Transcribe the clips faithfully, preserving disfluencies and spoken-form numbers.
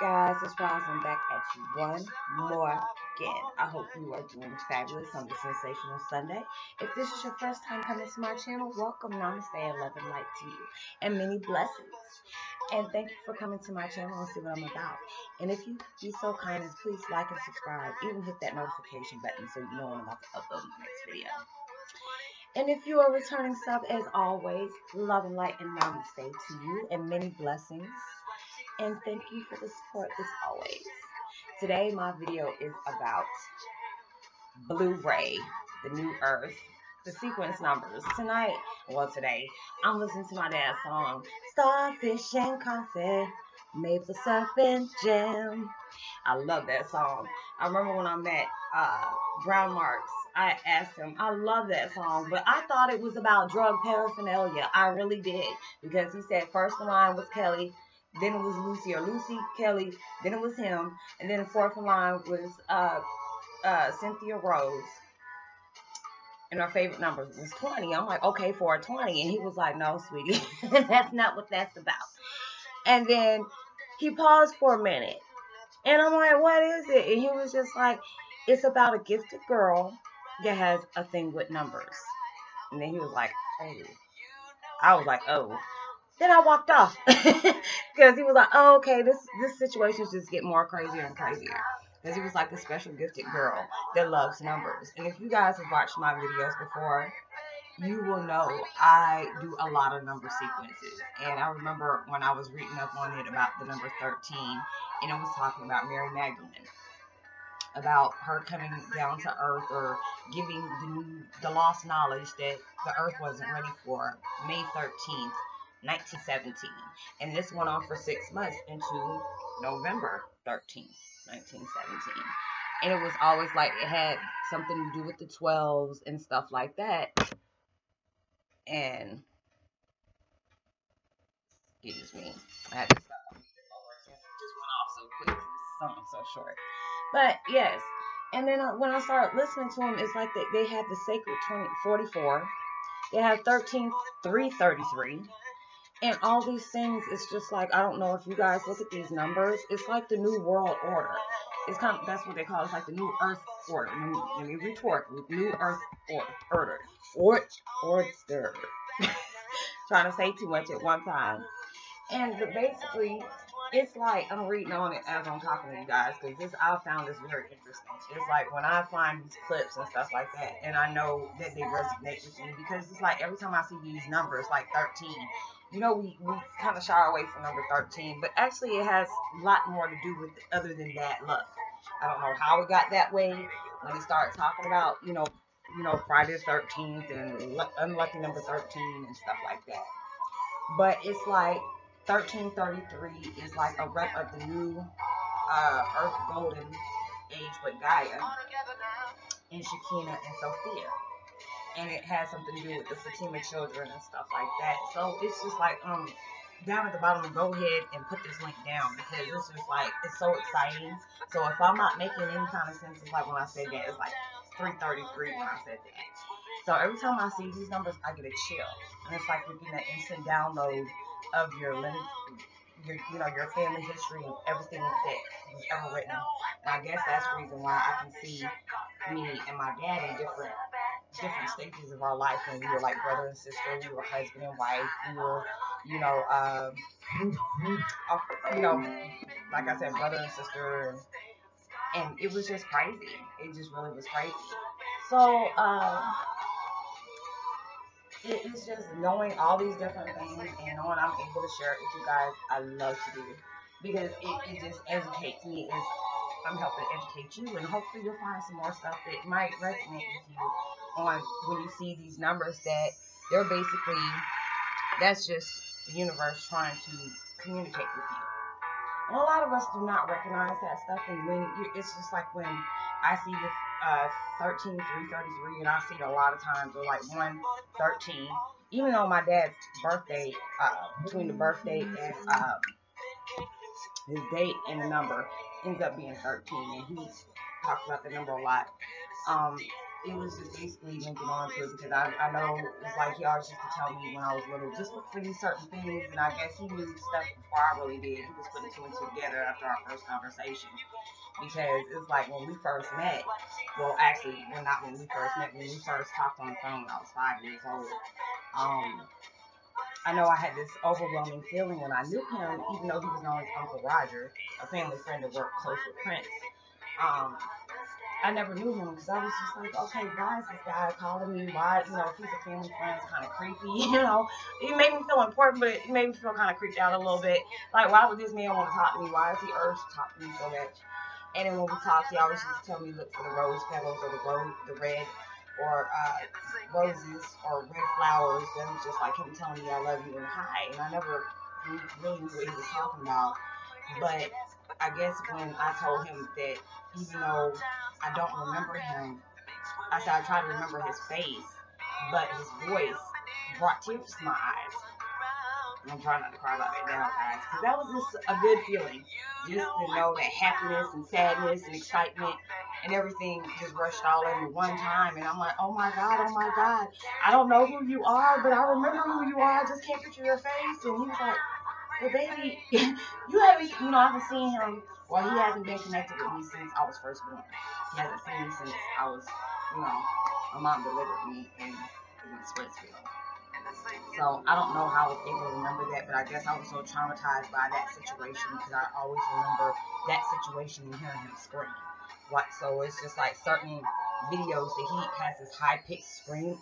Guys, it's Roslyn back at you one more again. I hope you are doing fabulous on this sensational Sunday. If this is your first time coming to my channel, welcome, namaste, and love and light to you, and many blessings. And thank you for coming to my channel and see what I'm about. And if you be so kind as please like and subscribe, even hit that notification button so you know when I'm about to upload my next video. And if you are returning sub, as always, love and light and namaste to you, and many blessings. And thank you for the support as always. Today my video is about Blu-ray, the new earth, the sequence numbers. Tonight, well today, I'm listening to my dad's song, Starfish and Coffee, Maple Syrup and Jam. I love that song. I remember when I met uh, Brown Marks, I asked him, I love that song, but I thought it was about drug paraphernalia. I really did, because he said first in line was Kelly, then it was Lucy, or Lucy, Kelly, then it was him, and then the fourth in line was uh, uh, Cynthia Rose, and our favorite number was twenty. I'm like, okay, for a twenty, and he was like, no, sweetie, that's not what that's about. And then he paused for a minute, and I'm like, what is it? And he was just like, it's about a gifted girl that has a thing with numbers. And then he was like, oh. I was like, oh. Then I walked off because he was like, oh, okay, this this situation just get more crazier and crazier, because he was like a special gifted girl that loves numbers. And if you guys have watched my videos before, you will know I do a lot of number sequences. And I remember when I was reading up on it about the number thirteen, and it was talking about Mary Magdalene, about her coming down to earth, or giving the new the lost knowledge that the earth wasn't ready for, May thirteenth nineteen seventeen, and this went on for six months into November thirteenth nineteen seventeen, and it was always like it had something to do with the twelves and stuff like that. And excuse me, I had to stop. It just went off so quick, the song so short, but yes. And then when I started listening to them, it's like they, they had the sacred twenty forty-four, they have thirteen three thirty-three. And all these things, it's just like, I don't know if you guys look at these numbers. It's like the New World Order. It's kind of, that's what they call it. It's like the New Earth Order. Let me, let me retort. New Earth Order. Order. Order. Trying to say too much at one time. And the, basically, it's like, I'm reading on it as I'm talking to you guys, because this, I found this very interesting. It's like when I find these clips and stuff like that, and I know that they resonate with me, because it's like every time I see these numbers, like thirteen, you know, we, we kind of shy away from number thirteen, but actually it has a lot more to do with it other than bad luck. I don't know how we got that way. When we start talking about, you know, you know, Friday the thirteenth and unlucky number thirteen and stuff like that. But it's like thirteen thirty-three is like a rep of the new uh, Earth Golden Age with Gaia and Shekinah and Sophia. And it has something to do with the Fatima children and stuff like that. So it's just like, um, down at the bottom, go ahead and put this link down, because it's just like, it's so exciting. So if I'm not making any kind of sense, it's like when I said that, it's like three thirty-three when I said that. So every time I see these numbers, I get a chill. And it's like you're getting an instant download of your lineage, your, you know, your family history and everything that was ever written. And I guess that's the reason why I can see me and my dad in different different stages of our life, when we were like brother and sister, we were husband and wife, we were, you know, uh, you know, like I said, brother and sister, and, and it was just crazy. It just really was crazy. So, uh, it is just knowing all these different things, and knowing I'm able to share it with you guys, I love to do, because it, it just educates me, and I'm helping educate you, and hopefully you'll find some more stuff that might resonate with you. On when you see these numbers, that they're basically, that's just the universe trying to communicate with you. And a lot of us do not recognize that stuff. And when you, it's just like when I see this uh, thirteen three thirty-three, and I see it a lot of times, or like one thirteen, even though my dad's birthday, uh, between the birthday and uh, his date and the number ends up being thirteen, and he talks about the number a lot. Um, it was just basically making on to it, because I, I know it's like he always used to tell me when I was little, just look for these certain things, and I guess he knew stuff before I really did. He was putting two and two together after our first conversation, because it's like when we first met, well actually, well not when we first met, when we first talked on the phone, I was five years old. Um, I know I had this overwhelming feeling when I knew him, even though he was known as Uncle Roger, a family friend that worked close with Prince. Um, I never knew him because I was just like, okay, why is this guy calling me? Why, you know, if he's a family friend, it's kind of creepy, you know. It made me feel important, but it made me feel kind of creeped out a little bit. Like, why would this man want to talk to me? Why is he urged to talk to me so much? And then when we talked, he always used to tell me, look for the rose petals or the rose, the red, or uh, roses or red flowers. That was just like him telling me I love you and hi. And I never really knew what he was talking about. But I guess when I told him that, even though I don't remember him, I said I try to remember his face, but his voice brought tears to my eyes. I'm trying not to cry about that now, guys, because that was just a good feeling, just to know that happiness and sadness and excitement and everything just rushed all over one time. And I'm like, oh my God, oh my God, I don't know who you are, but I remember who you are, I just can't picture your face. And he was like, well, baby, you haven't, you know, I haven't seen him, well, he hasn't been connected with me since I was first born. He hasn't seen me since I was, you know, my mom delivered me in, in Springfield. So, I don't know how I was able to remember that, but I guess I was so traumatized by that situation, because I always remember that situation and hearing him scream. What, so it's just like certain videos that he has this high-pitched scream.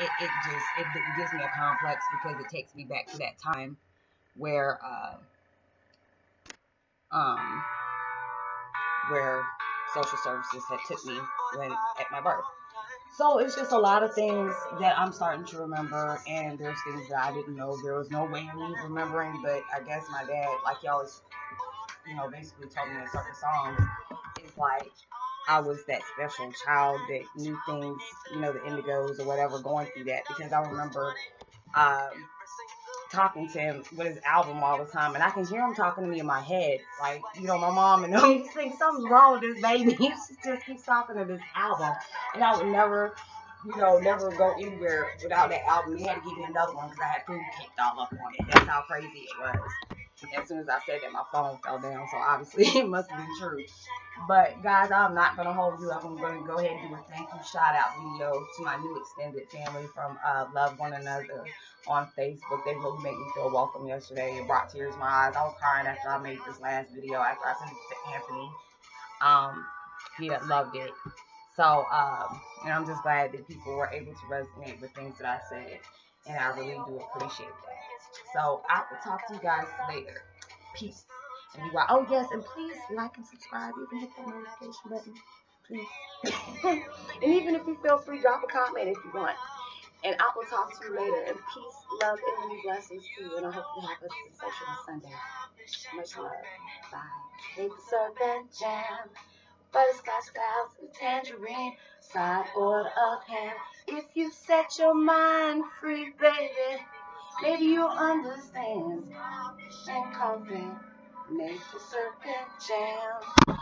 It, it just, it, it gives me a complex, because it takes me back to that time where, uh, um, where social services had took me when, at my birth. So it's just a lot of things that I'm starting to remember, and there's things that I didn't know. There was no way of me remembering, but I guess my dad, like he always, you know, basically told me in certain songs, it's like I was that special child that knew things, you know, the Indigos or whatever, going through that, because I remember, um, talking to him with his album all the time, and I can hear him talking to me in my head, like, you know, my mom and them think something's wrong with this baby. He just keeps talking to this album, and I would never, you know, never go anywhere without that album. He had to give me another one because I had food kicked all up on it. That's how crazy it was. As soon as I said that, my phone fell down, so obviously it must have been true. But guys, I'm not going to hold you up. I'm going to go ahead and do a thank you shout out video to my new extended family from uh, Love One Another on Facebook. They really made me feel welcome yesterday. It brought tears to my eyes. I was crying after I made this last video, after I sent it to Anthony. Um, he had loved it. So, um, and I'm just glad that people were able to resonate with things that I said. And I really do appreciate that. So, I will talk to you guys later. Peace. And you are, oh yes, and please like and subscribe. Even hit that notification button. Please. And even if you feel free, drop a comment if you want. And I will talk to you later. And peace, love, and many blessings to you. And I hope you have a sensational Sunday. Much love. Bye. Maple syrup and jam. Butterscotch clouds and tangerine. Side order of ham. If you set your mind free, baby, maybe you'll understand. And coffee, maple syrup and jam.